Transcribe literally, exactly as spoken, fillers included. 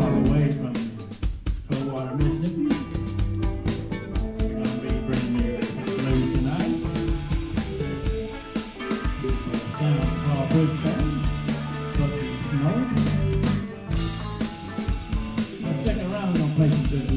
far away from Coldwater, Mississippi. We're going to be bringing you the blues tonight. It's a sound called Blues Band, Bucky's North. Let's check around on places.